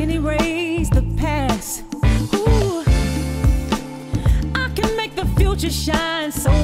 can erase the past. Ooh, I can make the future shine so